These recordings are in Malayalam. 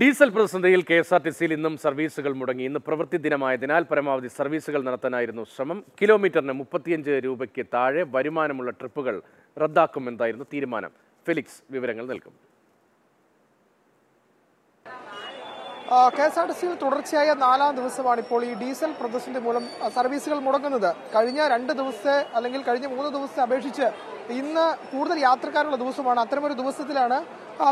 ഡീസൽ പ്രതിസന്ധിയിൽ കെഎസ്ആർടിസിയിൽ ഇന്നും സർവീസുകൾ മുടങ്ങി. ഇന്ന് പ്രവൃത്തി ദിനമായതിനാൽ പരമാവധി സർവീസുകൾ നടത്താനായിരുന്നു ശ്രമം. കിലോമീറ്ററിന് 35 രൂപയ്ക്ക് താഴെ വരുമാനമുള്ള ട്രിപ്പുകൾ റദ്ദാക്കുമെന്നായിരുന്നു തീരുമാനം. ഫെലിക്സ് വിവരങ്ങൾ നൽകും. കെഎസ്ആർടിസിയിൽ തുടർച്ചയായ 4-ാം ദിവസമാണ് ഇപ്പോൾ ഈ ഡീസൽ പ്രതിസന്ധി മൂലം സർവീസുകൾ മുടങ്ങുന്നത്. കഴിഞ്ഞ 2 ദിവസത്തെ അല്ലെങ്കിൽ കഴിഞ്ഞ 3 ദിവസത്തെ അപേക്ഷിച്ച് ഇന്ന് കൂടുതൽ യാത്രക്കാരുള്ള ദിവസമാണ്. അത്തരമൊരു ദിവസത്തിലാണ്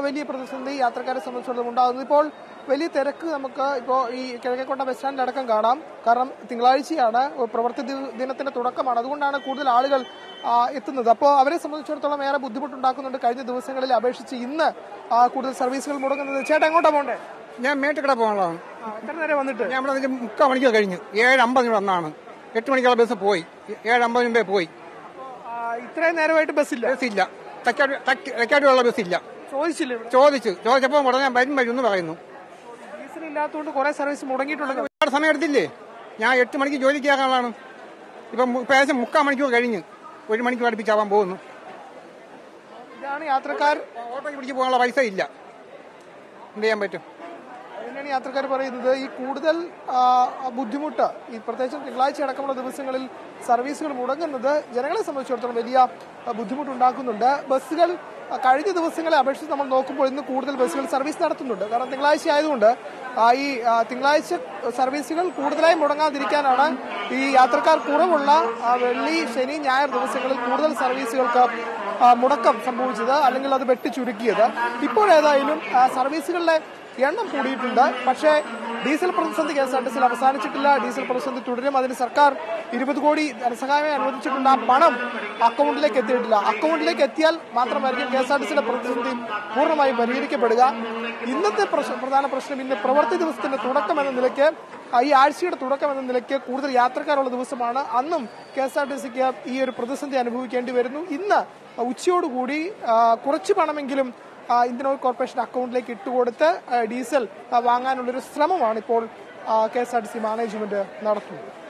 വലിയ പ്രതിസന്ധി യാത്രക്കാരെ സംബന്ധിച്ചിടത്തോളം ഉണ്ടാകുന്നത്. ഇപ്പോൾ വലിയ തിരക്ക് നമുക്ക് ഇപ്പോൾ ഈ കിഴക്കേക്കോട്ട ബസ് സ്റ്റാൻഡിലടക്കം കാണാം. കാരണം തിങ്കളാഴ്ചയാണ്, പ്രവൃത്തി ദിനത്തിന്റെ തുടക്കമാണ്, അതുകൊണ്ടാണ് കൂടുതൽ ആളുകൾ എത്തുന്നത്. അപ്പോൾ അവരെ സംബന്ധിച്ചിടത്തോളം ഏറെ ബുദ്ധിമുട്ടുണ്ടാക്കുന്നുണ്ട്. കഴിഞ്ഞ ദിവസങ്ങളിൽ അപേക്ഷിച്ച് ഇന്ന് കൂടുതൽ സർവീസുകൾ മുടങ്ങുന്നത്. ചേട്ടാ എങ്ങോട്ടാ പോകണ്ടേ? ഞാൻ മേട്ടുകട പോകാനുള്ളതാണ്. എത്ര നേരം വന്നിട്ട്? ഞാൻ ഇവിടെ 3/4 മണിക്കൂർ കഴിഞ്ഞു. 7:50 വന്നാണ്. 8 മണിക്കുള്ള ബസ് പോയി. 7:50 മുമ്പേ പോയി. ഇത്രയും നേരമായിട്ട് ബസ്സില്ല. തക്കാട്ടുള്ള ബസ്സില്ല. ചോദിച്ചപ്പോൾ ഉടനെ വരും എന്ന് പറയുന്നു. ഡീസലില്ലാത്തതുകൊണ്ട് കുറെ സർവീസ് മുടങ്ങിയിട്ടുണ്ട്. ഒരുപാട് സമയം എടുത്തില്ലേ? ഞാൻ 8 മണിക്ക് ജോലിക്ക് ആകാനുള്ളതാണ്. ഇപ്പം ഏകദേശം 3/4 മണിക്കൂർ കഴിഞ്ഞ്. 1 മണിക്കൂർ അടുപ്പിച്ചാവാൻ പോകുന്നു. ഇതാണ് യാത്രക്കാർ. ഓട്ടോയ്ക്ക് പിടിച്ച് പോകാനുള്ള പൈസ ഇല്ല. എന്ത് ചെയ്യാൻ പറ്റും? അതിനാണ് യാത്രക്കാർ പറയുന്നത്. ഈ കൂടുതൽ ബുദ്ധിമുട്ട്, ഈ പ്രത്യേകിച്ചും തിങ്കളാഴ്ച അടക്കമുള്ള ദിവസങ്ങളിൽ സർവീസുകൾ മുടങ്ങുന്നത് ജനങ്ങളെ സംബന്ധിച്ചിടത്തോളം വലിയ ബുദ്ധിമുട്ടുണ്ടാക്കുന്നുണ്ട്. ബസ്സുകൾ കഴിഞ്ഞ ദിവസങ്ങളെ അപേക്ഷിച്ച് നമ്മൾ നോക്കുമ്പോൾ ഇന്ന് കൂടുതൽ ബസ്സുകൾ സർവീസ് നടത്തുന്നുണ്ട്. കാരണം തിങ്കളാഴ്ച ആയതുകൊണ്ട് ഈ തിങ്കളാഴ്ച സർവീസുകൾ കൂടുതലായി മുടങ്ങാതിരിക്കാനാണ് ഈ യാത്രക്കാർ കുറവുള്ള വെള്ളി, ശനി, ഞായർ ദിവസങ്ങളിൽ കൂടുതൽ സർവീസുകൾക്ക് മുടക്കം സംഭവിച്ചത്, അല്ലെങ്കിൽ അത് വെട്ടി ചുരുക്കിയത്. ഇപ്പോഴേതായാലും സർവീസുകളിലെ എണ്ണം കൂടിയിട്ടുണ്ട്. പക്ഷേ ഡീസൽ പ്രതിസന്ധി കെഎസ്ആർടിസിയിൽ അവസാനിച്ചിട്ടില്ല. ഡീസൽ പ്രതിസന്ധി തുടരും. അതിന് സർക്കാർ 20 കോടി ധനസഹായം അനുവദിച്ചിട്ടുണ്ട്. ആ പണം അക്കൗണ്ടിലേക്ക് എത്തിയിട്ടില്ല. അക്കൗണ്ടിലേക്ക് എത്തിയാൽ മാത്രമായിരിക്കും കെഎസ്ആർടിസിയുടെ പ്രതിസന്ധി പൂർണ്ണമായും പരിഹരിക്കപ്പെടുക. ഇന്നത്തെ പ്രധാന പ്രശ്നം, ഇന്ന് പ്രവൃത്തി ദിവസത്തിന്റെ തുടക്കം എന്ന നിലയ്ക്ക്, ഈ ആഴ്ചയുടെ തുടക്കം എന്ന നിലയ്ക്ക് കൂടുതൽ യാത്രക്കാരുള്ള ദിവസമാണ്. അന്നും കെഎസ്ആർടിസിക്ക് ഈ ഒരു പ്രതിസന്ധി അനുഭവിക്കേണ്ടി വരുന്നു. ഇന്ന് ഉച്ചയോടുകൂടി കുറച്ച് പണമെങ്കിലും ഇന്ത്യൻ ഓയിൽ കോർപ്പറേഷൻ അക്കൗണ്ടിലേക്ക് ഇട്ടുകൊടുത്ത് ഡീസൽ വാങ്ങാനുള്ളൊരു ശ്രമമാണ് ഇപ്പോൾ കെഎസ്ആർടിസി മാനേജ്മെന്റ് നടത്തുന്നത്.